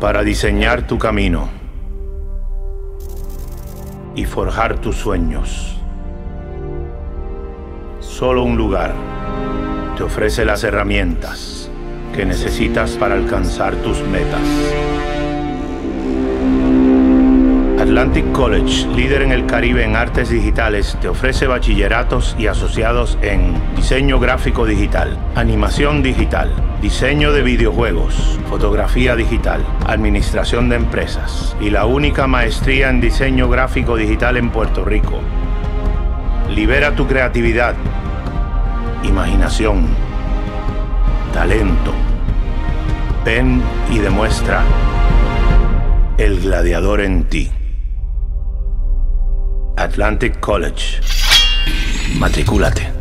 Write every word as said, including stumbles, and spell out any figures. para diseñar tu camino y forjar tus sueños. Solo un lugar te ofrece las herramientas que necesitas para alcanzar tus metas. Atlantic College, líder en el Caribe en artes digitales, te ofrece bachilleratos y asociados en diseño gráfico digital, animación digital, diseño de videojuegos, fotografía digital, administración de empresas y la única maestría en diseño gráfico digital en Puerto Rico. Libera tu creatividad, imaginación, talento. Ven y demuestra el gladiador en ti. Atlantic College. Matricúlate.